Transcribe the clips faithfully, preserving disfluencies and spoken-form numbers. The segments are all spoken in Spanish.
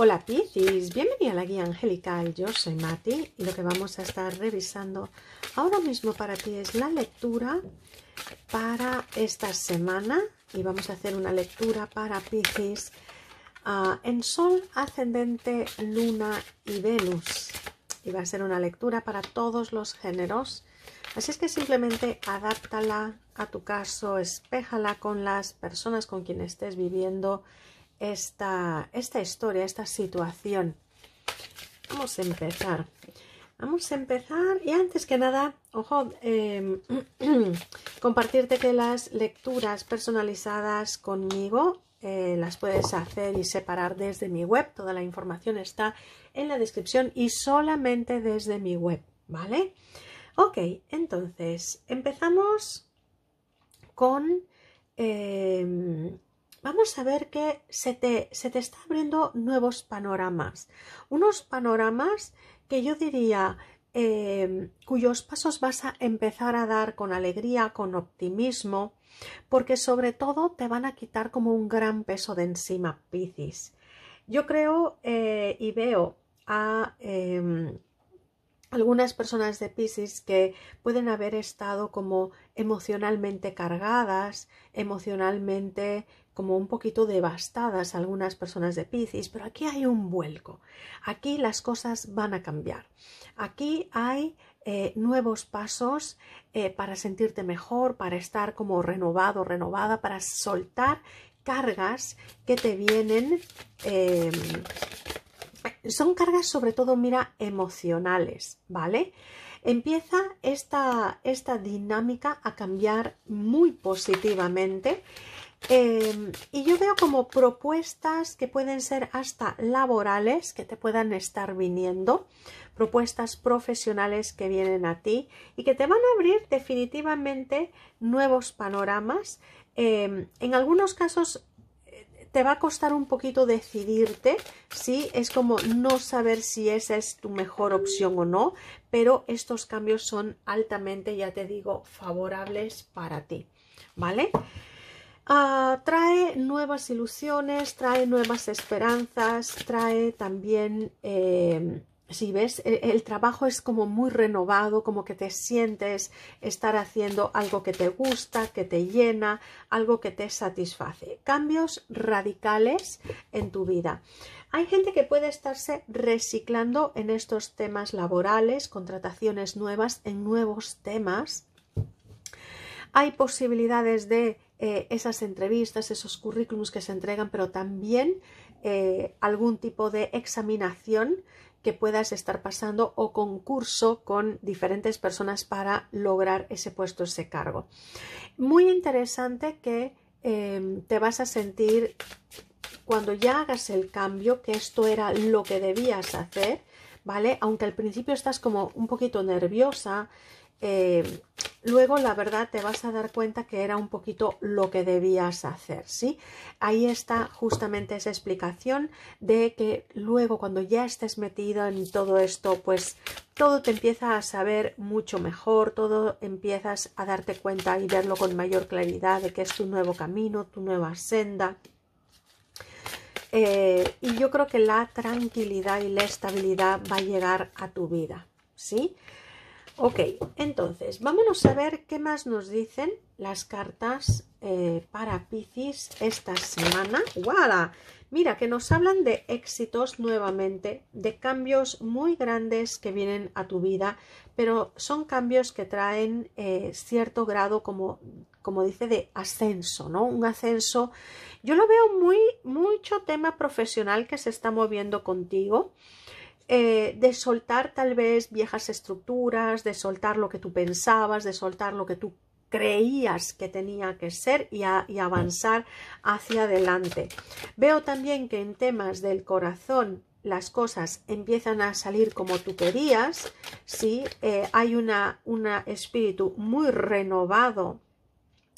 Hola Piscis, bienvenida a la Guía Angelical, yo soy Mati y lo que vamos a estar revisando ahora mismo para ti es la lectura para esta semana y vamos a hacer una lectura para Piscis uh, en Sol, Ascendente, Luna y Venus y va a ser una lectura para todos los géneros, así es que simplemente adáptala a tu caso, espéjala con las personas con quien estés viviendo Esta, esta historia, esta situación. Vamos a empezar. Vamos a empezar y antes que nada, ojo, eh, compartirte que las lecturas personalizadas conmigo eh, las puedes hacer y separar desde mi web. Toda la información está en la descripción y solamente desde mi web, ¿vale? Ok, entonces empezamos con... Eh, Vamos a ver que se te, se te está abriendo nuevos panoramas, unos panoramas que yo diría eh, cuyos pasos vas a empezar a dar con alegría, con optimismo, porque sobre todo te van a quitar como un gran peso de encima, Piscis. Yo creo eh, y veo a... Eh, Algunas personas de Piscis que pueden haber estado como emocionalmente cargadas, emocionalmente como un poquito devastadas algunas personas de Piscis, pero aquí hay un vuelco, aquí las cosas van a cambiar, aquí hay eh, nuevos pasos eh, para sentirte mejor, para estar como renovado, renovada, para soltar cargas que te vienen... Eh, Son cargas sobre todo, mira, emocionales, ¿vale? Empieza esta, esta dinámica a cambiar muy positivamente eh, y yo veo como propuestas que pueden ser hasta laborales que te puedan estar viniendo, propuestas profesionales que vienen a ti y que te van a abrir definitivamente nuevos panoramas. Eh, en algunos casos... Te va a costar un poquito decidirte, ¿sí? Es como no saber si esa es tu mejor opción o no, pero estos cambios son altamente, ya te digo, favorables para ti, ¿vale? Uh, trae nuevas ilusiones, trae nuevas esperanzas, trae también... Eh, Si ves, el trabajo es como muy renovado, como que te sientes estar haciendo algo que te gusta, que te llena, algo que te satisface. Cambios radicales en tu vida. Hay gente que puede estarse reciclando en estos temas laborales, contrataciones nuevas, en nuevos temas. Hay posibilidades de eh, esas entrevistas, esos currículums que se entregan, pero también eh, algún tipo de examinación que puedas estar pasando o concurso con diferentes personas para lograr ese puesto, ese cargo. Muy interesante que eh, te vas a sentir cuando ya hagas el cambio que esto era lo que debías hacer, ¿vale? Aunque al principio estás como un poquito nerviosa, eh, luego la verdad te vas a dar cuenta que era un poquito lo que debías hacer, ¿sí? Ahí está justamente esa explicación de que luego cuando ya estés metido en todo esto, pues todo te empieza a saber mucho mejor, todo empiezas a darte cuenta y verlo con mayor claridad de que es tu nuevo camino, tu nueva senda. Eh, y yo creo que la tranquilidad y la estabilidad va a llegar a tu vida, ¿sí? Ok, entonces, vámonos a ver qué más nos dicen las cartas eh, para Piscis esta semana. ¡Guala! Mira, que nos hablan de éxitos nuevamente, de cambios muy grandes que vienen a tu vida, pero son cambios que traen eh, cierto grado, como, como dice, de ascenso, ¿no? Un ascenso. Yo lo veo muy, mucho tema profesional que se está moviendo contigo. Eh, de soltar tal vez viejas estructuras, de soltar lo que tú pensabas, de soltar lo que tú creías que tenía que ser y, a, y avanzar hacia adelante. Veo también que en temas del corazón las cosas empiezan a salir como tú querías, ¿sí? Eh, hay un una espíritu muy renovado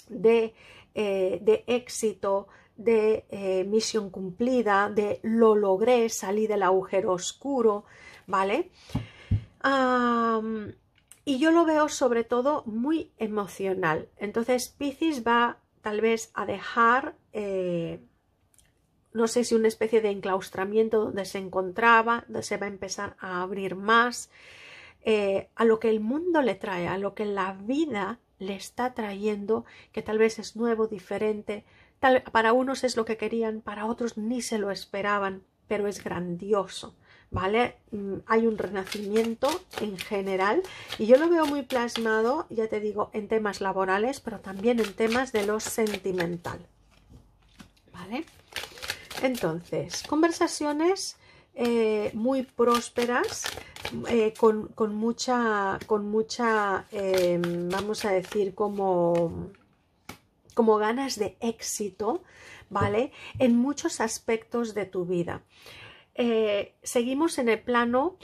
de, eh, de éxito, de eh, misión cumplida, de lo logré, salí del agujero oscuro, ¿vale? Um, y yo lo veo sobre todo muy emocional. Entonces Piscis va tal vez a dejar eh, no sé si una especie de enclaustramiento donde se encontraba, donde se va a empezar a abrir más eh, a lo que el mundo le trae, a lo que la vida le está trayendo, que tal vez es nuevo, diferente. Tal, para unos es lo que querían, para otros ni se lo esperaban, pero es grandioso, ¿vale? Hay un renacimiento en general y yo lo veo muy plasmado, ya te digo, en temas laborales, pero también en temas de lo sentimental, ¿vale? Entonces, conversaciones eh, muy prósperas, eh, con, con mucha, con mucha eh, vamos a decir, como, como ganas de éxito, ¿vale? En muchos aspectos de tu vida. Eh, seguimos en el plano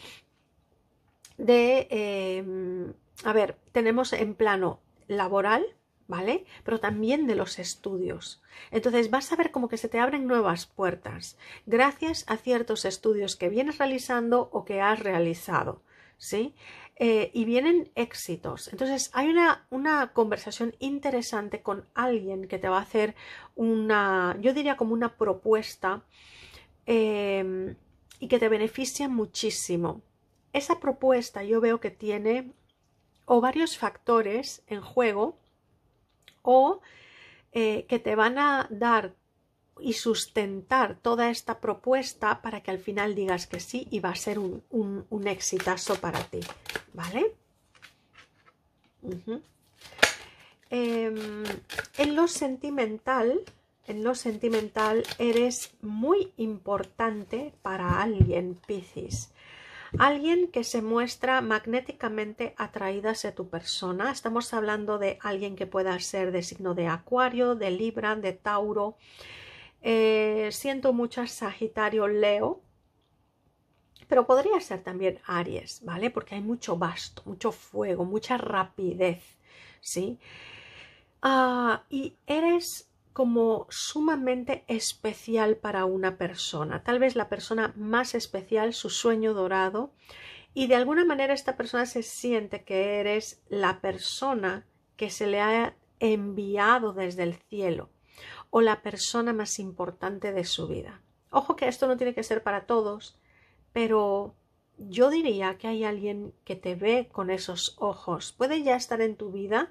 de, eh, a ver, tenemos en plano laboral, ¿vale? Pero también de los estudios. Entonces vas a ver como que se te abren nuevas puertas gracias a ciertos estudios que vienes realizando o que has realizado, ¿sí? Eh, y vienen éxitos. Entonces hay una, una conversación interesante con alguien que te va a hacer una, yo diría como una propuesta eh, y que te beneficia muchísimo. Esa propuesta yo veo que tiene o varios factores en juego o eh, que te van a dar y sustentar toda esta propuesta para que al final digas que sí y va a ser un, un, un exitazo para ti, ¿vale? Uh-huh. eh, en lo sentimental, en lo sentimental eres muy importante para alguien, Piscis. Alguien que se muestra magnéticamente atraída hacia tu persona. Estamos hablando de alguien que pueda ser de signo de Acuario, de Libra, de Tauro. Eh, siento mucho Sagitario, Leo, pero podría ser también Aries, ¿vale? Porque hay mucho basto, mucho fuego, mucha rapidez, ¿sí? Uh, y eres como sumamente especial para una persona, tal vez la persona más especial, su sueño dorado, y de alguna manera esta persona se siente que eres la persona que se le ha enviado desde el cielo o la persona más importante de su vida. Ojo que esto no tiene que ser para todos, pero yo diría que hay alguien que te ve con esos ojos, puede ya estar en tu vida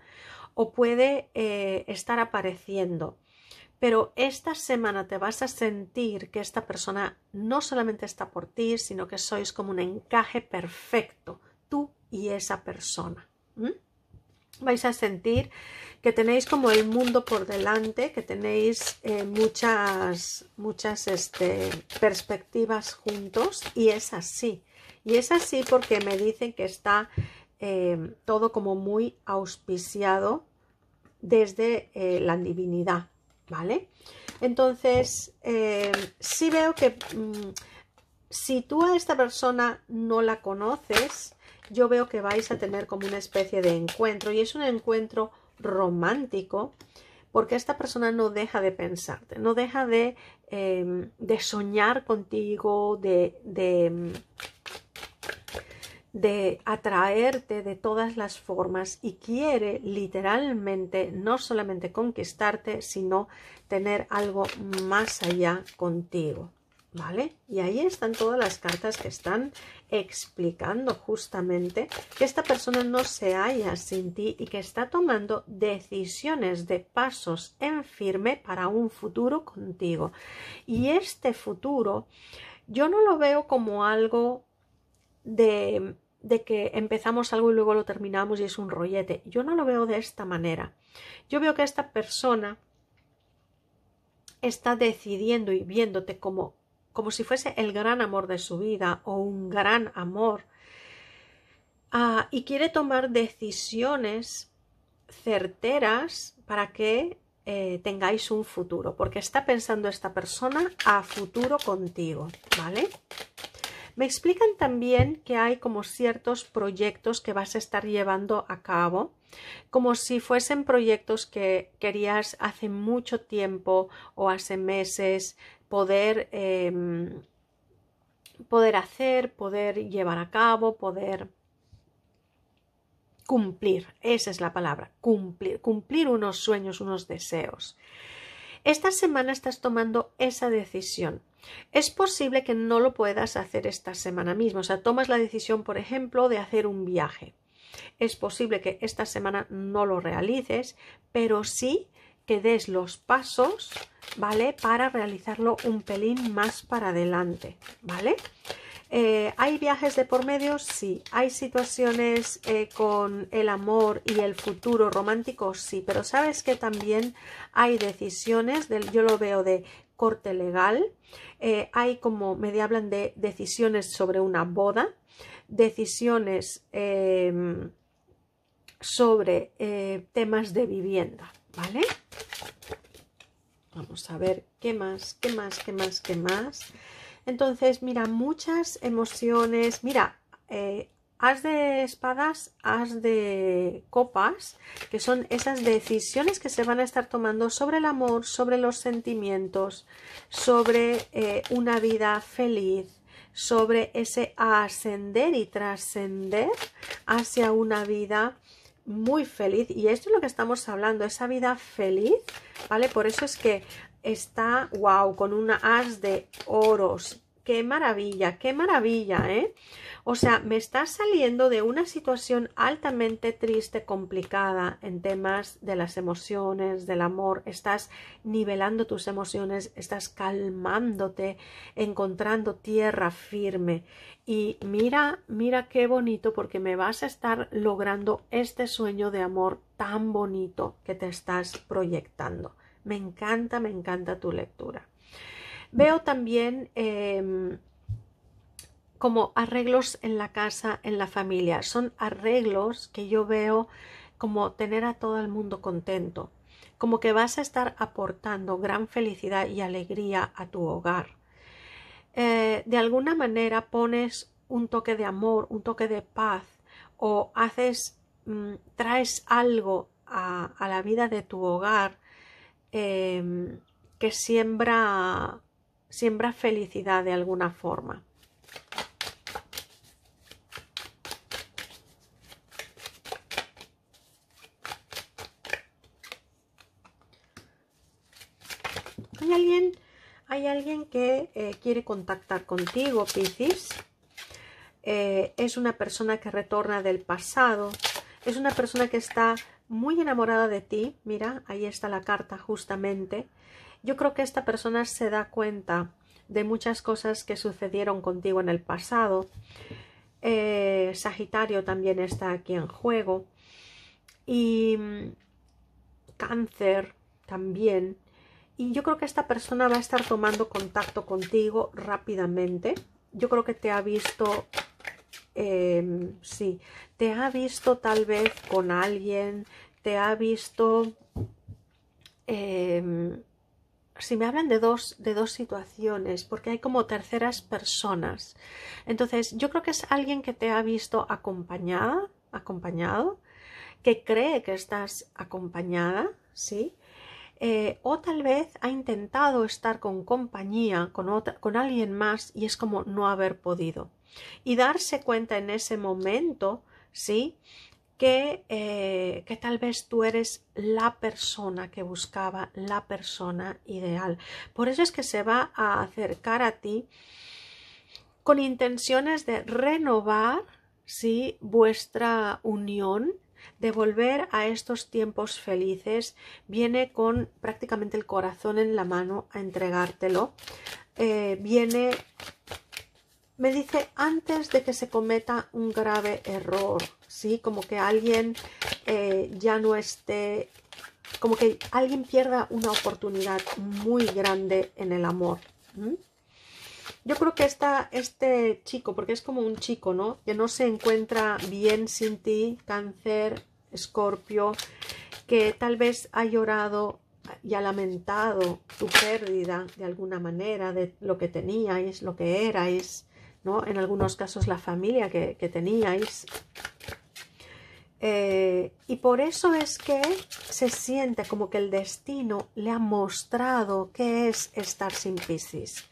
o puede eh, estar apareciendo. Pero esta semana te vas a sentir que esta persona no solamente está por ti, sino que sois como un encaje perfecto, tú y esa persona. ¿Mm? Vais a sentir que tenéis como el mundo por delante, que tenéis eh, muchas, muchas este, perspectivas juntos, y es así. Y es así porque me dicen que está eh, todo como muy auspiciado desde eh, la divinidad. ¿Vale? Entonces, eh, sí veo que mmm, si tú a esta persona no la conoces, yo veo que vais a tener como una especie de encuentro, y es un encuentro romántico, porque esta persona no deja de pensarte, no deja de, eh, de soñar contigo, de, de, de atraerte de todas las formas, y quiere literalmente no solamente conquistarte, sino tener algo más allá contigo, ¿vale? Y ahí están todas las cartas que están explicando justamente que esta persona no se halla sin ti y que está tomando decisiones de pasos en firme para un futuro contigo. Y este futuro yo no lo veo como algo de... de que empezamos algo y luego lo terminamos y es un rollete. Yo no lo veo de esta manera. Yo veo que esta persona está decidiendo y viéndote como, como si fuese el gran amor de su vida o un gran amor. Uh, y quiere tomar decisiones certeras para que eh, tengáis un futuro. Porque está pensando esta persona a futuro contigo, ¿vale? Me explican también que hay como ciertos proyectos que vas a estar llevando a cabo, como si fuesen proyectos que querías hace mucho tiempo o hace meses poder, eh, poder hacer, poder llevar a cabo, poder cumplir. Esa es la palabra, cumplir, cumplir unos sueños, unos deseos. Esta semana estás tomando esa decisión. Es posible que no lo puedas hacer esta semana misma. O sea, tomas la decisión, por ejemplo, de hacer un viaje. Es posible que esta semana no lo realices, pero sí que des los pasos, ¿vale? Para realizarlo un pelín más para adelante, ¿vale? Eh, ¿Hay viajes de por medio? Sí. ¿Hay situaciones eh, con el amor y el futuro romántico? Sí. Pero sabes que también hay decisiones, del, yo lo veo de corte legal, eh, hay como, me hablan de decisiones sobre una boda, decisiones eh, sobre eh, temas de vivienda, ¿vale? Vamos a ver qué más, qué más, qué más, qué más. Entonces, mira, muchas emociones. Mira, eh, as de espadas, as de copas, que son esas decisiones que se van a estar tomando sobre el amor, sobre los sentimientos, sobre eh, una vida feliz, sobre ese ascender y trascender hacia una vida muy feliz. Y esto es lo que estamos hablando, esa vida feliz, ¿vale? Por eso es que está, wow, con una as de oros. ¡Qué maravilla! ¡Qué maravilla! ¿Eh? O sea, me está saliendo de una situación altamente triste, complicada en temas de las emociones, del amor. Estás nivelando tus emociones, estás calmándote, encontrando tierra firme. Y mira, mira qué bonito, porque me vas a estar logrando este sueño de amor tan bonito que te estás proyectando. Me encanta, me encanta tu lectura. Veo también eh, como arreglos en la casa, en la familia. Son arreglos que yo veo como tener a todo el mundo contento. Como que vas a estar aportando gran felicidad y alegría a tu hogar. Eh, de alguna manera pones un toque de amor, un toque de paz, o haces, mmm, traes algo a, a la vida de tu hogar eh, que siembra... Siembra felicidad de alguna forma. ¿Hay alguien, hay alguien que eh, quiere contactar contigo, Piscis? Eh, es una persona que retorna del pasado. Es una persona que está muy enamorada de ti. Mira, ahí está la carta justamente. Yo creo que esta persona se da cuenta de muchas cosas que sucedieron contigo en el pasado. Eh, Sagitario también está aquí en juego. Y Cáncer también. Y yo creo que esta persona va a estar tomando contacto contigo rápidamente. Yo creo que te ha visto... Eh, sí, te ha visto tal vez con alguien. Te ha visto... Eh, Si me hablan de dos, de dos situaciones, porque hay como terceras personas. Entonces, yo creo que es alguien que te ha visto acompañada, acompañado, que cree que estás acompañada, ¿sí? Eh, o tal vez ha intentado estar con compañía, con, otra, con alguien más, y es como no haber podido. Y darse cuenta en ese momento, ¿sí? Que, eh, que tal vez tú eres la persona que buscaba, la persona ideal. Por eso es que se va a acercar a ti con intenciones de renovar, ¿sí? Vuestra unión, de volver a estos tiempos felices. Viene con prácticamente el corazón en la mano a entregártelo. Eh, viene, me dice, antes de que se cometa un grave error. Sí, como que alguien eh, ya no esté, como que alguien pierda una oportunidad muy grande en el amor. ¿Mm? Yo creo que está este chico, porque es como un chico, ¿no? Que no se encuentra bien sin ti, Cáncer, Escorpio, que tal vez ha llorado y ha lamentado tu pérdida de alguna manera, de lo que teníais, lo que erais, ¿no? En algunos casos la familia que, que teníais. Eh, y por eso es que se siente como que el destino le ha mostrado qué es estar sin Piscis,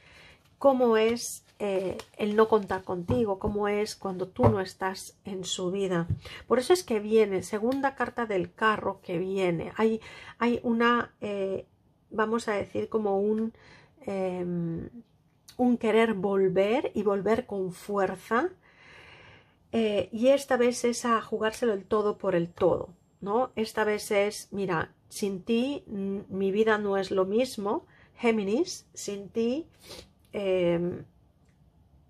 cómo es eh, el no contar contigo, cómo es cuando tú no estás en su vida. Por eso es que viene, segunda carta del carro que viene, hay, hay una eh, vamos a decir, como un, eh, un querer volver y volver con fuerza. Eh, y esta vez es a jugárselo el todo por el todo, ¿no? Esta vez es, mira, sin ti mi vida no es lo mismo, Géminis, sin ti eh,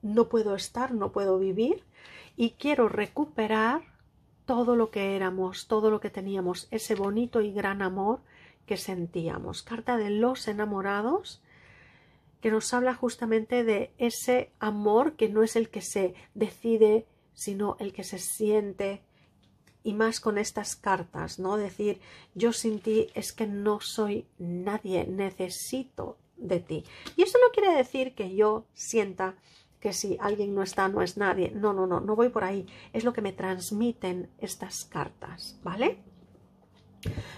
no puedo estar, no puedo vivir y quiero recuperar todo lo que éramos, todo lo que teníamos, ese bonito y gran amor que sentíamos. Carta de los enamorados, que nos habla justamente de ese amor que no es el que se decide, sino el que se siente, y más con estas cartas, ¿no? Decir, yo sin ti es que no soy nadie, necesito de ti. Y eso no quiere decir que yo sienta que si alguien no está, no es nadie. No, no, no, no voy por ahí. Es lo que me transmiten estas cartas, ¿vale?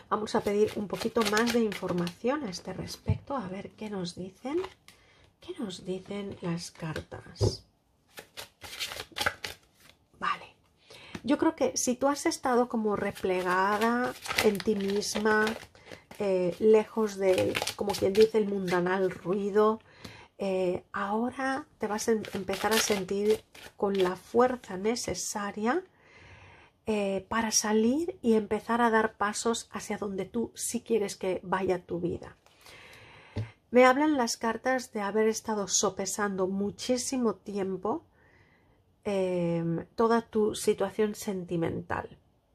Vamos a pedir un poquito más de información a este respecto, a ver qué nos dicen. ¿Qué nos dicen las cartas? Yo creo que si tú has estado como replegada en ti misma, eh, lejos de, como quien dice, el mundanal ruido, eh, ahora te vas a empezar a sentir con la fuerza necesaria eh, para salir y empezar a dar pasos hacia donde tú sí quieres que vaya tu vida. Me hablan las cartas de haber estado sopesando muchísimo tiempo Eh, toda tu situación sentimental,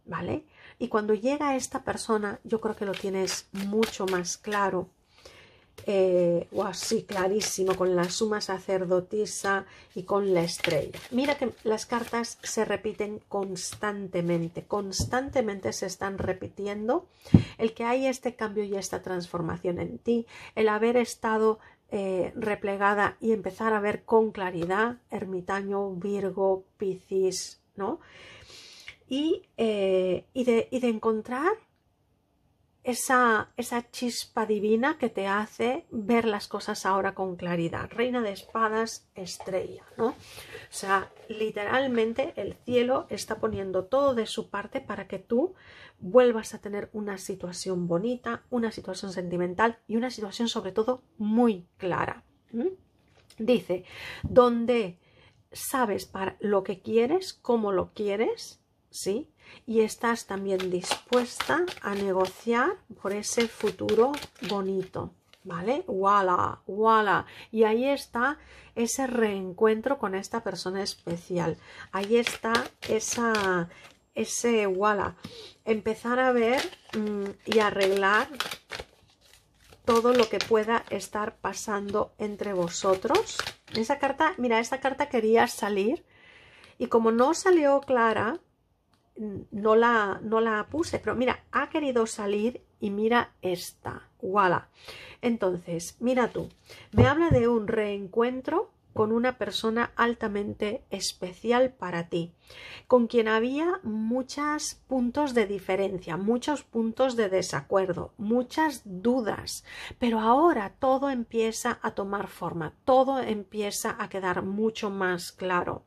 ¿vale? Y cuando llega esta persona, yo creo que lo tienes mucho más claro, eh, o así clarísimo, con la suma sacerdotisa y con la estrella. Mira que las cartas se repiten constantemente, constantemente se están repitiendo, el que hay este cambio y esta transformación en ti, el haber estado Eh, replegada y empezar a ver con claridad, ermitaño, Virgo, Piscis, ¿no? Y, eh, y, de, y de encontrar esa, esa chispa divina que te hace ver las cosas ahora con claridad. Reina de espadas, estrella, ¿no? O sea, literalmente el cielo está poniendo todo de su parte para que tú vuelvas a tener una situación bonita, una situación sentimental y una situación sobre todo muy clara. ¿Mm? Dice, donde sabes para lo que quieres, cómo lo quieres, ¿sí? Y estás también dispuesta a negociar por ese futuro bonito, ¿vale? ¡Wala! ¡Wala! Y ahí está ese reencuentro con esta persona especial. Ahí está esa... ese voilà, empezar a ver mmm, y arreglar todo lo que pueda estar pasando entre vosotros. Esa carta, mira, esta carta quería salir y como no salió clara, no la, no la puse, pero mira, ha querido salir y mira esta, voilà. Entonces, mira tú, me habla de un reencuentro con una persona altamente especial para ti, con quien había muchos puntos de diferencia, muchos puntos de desacuerdo, muchas dudas, pero ahora todo empieza a tomar forma, todo empieza a quedar mucho más claro.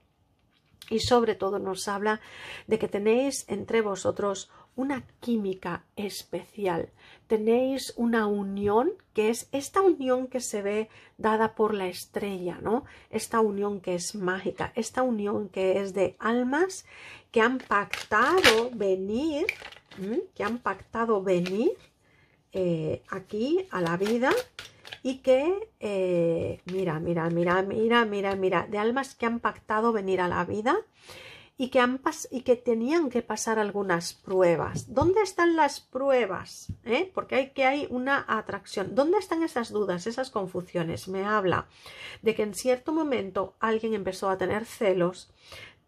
Y sobre todo nos habla de que tenéis entre vosotros una química especial, tenéis una unión que es esta unión que se ve dada por la estrella, ¿no? Esta unión que es mágica, esta unión que es de almas que han pactado venir, ¿m? que han pactado venir eh, aquí a la vida y que, eh, mira, mira, mira, mira, mira, mira, de almas que han pactado venir a la vida y que, han pas y que tenían que pasar algunas pruebas. ¿Dónde están las pruebas? ¿Eh? Porque hay que hay una atracción. ¿Dónde están esas dudas, esas confusiones? Me habla de que en cierto momento alguien empezó a tener celos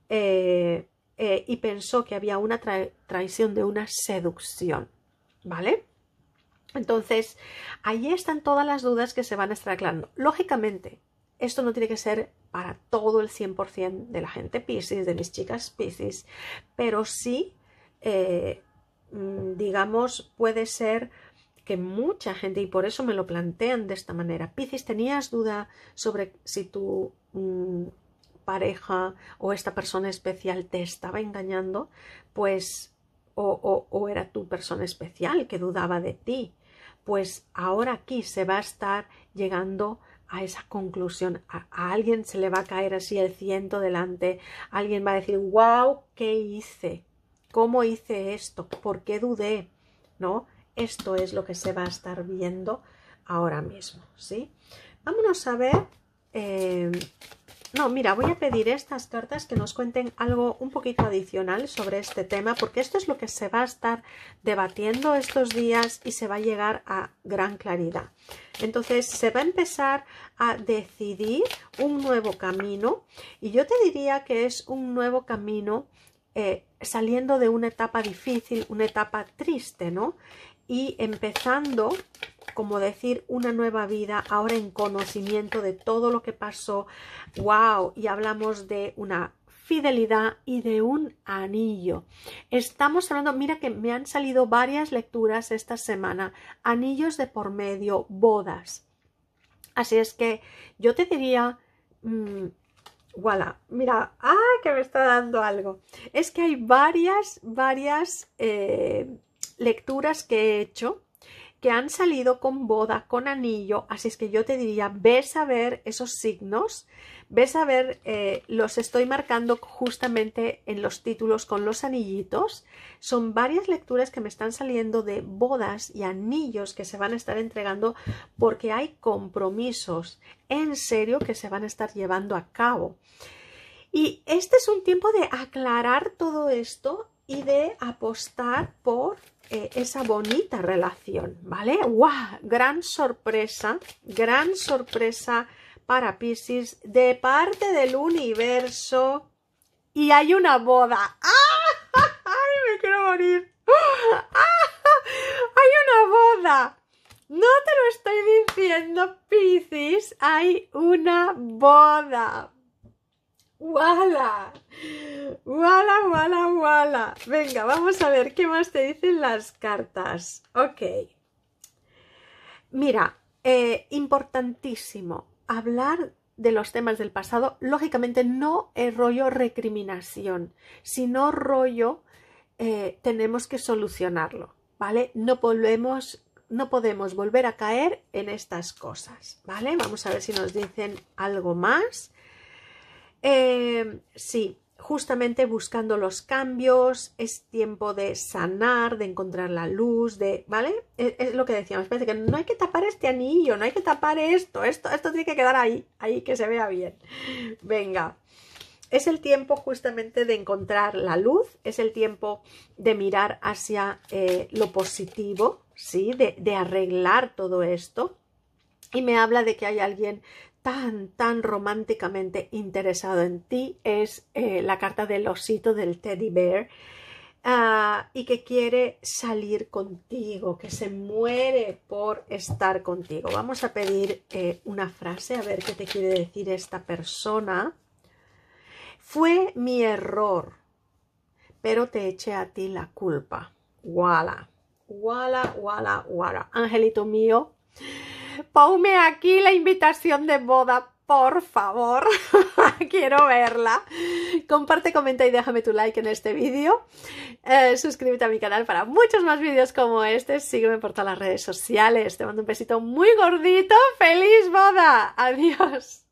eh, eh, y pensó que había una tra traición de una seducción, ¿vale? Entonces, ahí están todas las dudas que se van aclarando. Lógicamente, esto no tiene que ser para todo el cien por ciento de la gente Piscis, de mis chicas Piscis, pero sí, eh, digamos, puede ser que mucha gente, y por eso me lo plantean de esta manera, Piscis, ¿tenías duda sobre si tu mm, pareja o esta persona especial te estaba engañando? Pues, o, o, o era tu persona especial que dudaba de ti. pues ahora aquí se va a estar llegando a esa conclusión. A, a alguien se le va a caer así el ciento delante, alguien va a decir, wow, ¿qué hice? ¿Cómo hice esto? ¿Por qué dudé? ¿No? Esto es lo que se va a estar viendo ahora mismo, ¿sí? Vámonos a ver... Eh... No, mira, voy a pedir estas cartas que nos cuenten algo un poquito adicional sobre este tema, porque esto es lo que se va a estar debatiendo estos días y se va a llegar a gran claridad. Entonces se va a empezar a decidir un nuevo camino, y yo te diría que es un nuevo camino eh, saliendo de una etapa difícil, una etapa triste, ¿no? Y empezando... como decir, una nueva vida, ahora en conocimiento de todo lo que pasó. ¡Wow! Y hablamos de una fidelidad y de un anillo. Estamos hablando, mira que me han salido varias lecturas esta semana, anillos de por medio, bodas. Así es que yo te diría... Mmm, voilà, mira, ¡ah! Que me está dando algo. Es que hay varias, varias eh, lecturas que he hecho que han salido con boda, con anillo, así es que yo te diría, ves a ver esos signos, ves a ver, eh, los estoy marcando justamente en los títulos con los anillitos, son varias lecturas que me están saliendo de bodas y anillos que se van a estar entregando porque hay compromisos en serio que se van a estar llevando a cabo. Y este es un tiempo de aclarar todo esto y de apostar por eh, esa bonita relación, ¿vale? ¡Guau! Gran sorpresa, gran sorpresa para Piscis de parte del universo. Y hay una boda. ¡Ah! ¡Ay, me quiero morir! ¡Ah! ¡Hay una boda! No te lo estoy diciendo, Piscis. Hay una boda. ¡Wala! ¡Wala, wala, wala! Venga, vamos a ver qué más te dicen las cartas. Ok. Mira, eh, importantísimo hablar de los temas del pasado. Lógicamente no es rollo recriminación, sino rollo eh, tenemos que solucionarlo, ¿vale? No volvemos... No podemos volver a caer en estas cosas, ¿vale? Vamos a ver si nos dicen algo más. Eh, sí, justamente buscando los cambios, es tiempo de sanar, de encontrar la luz, de, ¿vale? Es, es lo que decíamos, parece que no hay que tapar este anillo, no hay que tapar esto, esto, esto tiene que quedar ahí, ahí que se vea bien. Venga, es el tiempo justamente de encontrar la luz, es el tiempo de mirar hacia eh, lo positivo, ¿sí? De, de arreglar todo esto. Y me habla de que hay alguien tan, tan románticamente interesado en ti, es eh, la carta del osito, del teddy bear, uh, y que quiere salir contigo, que se muere por estar contigo. Vamos a pedir eh, una frase, a ver qué te quiere decir esta persona. Fue mi error, pero te eché a ti la culpa. Wala, wala, wala, wala. Angelito mío, ponme aquí la invitación de boda, por favor. Quiero verla. Comparte, comenta y déjame tu like en este vídeo. Eh, suscríbete a mi canal para muchos más vídeos como este. Sígueme por todas las redes sociales. Te mando un besito muy gordito. ¡Feliz boda! ¡Adiós!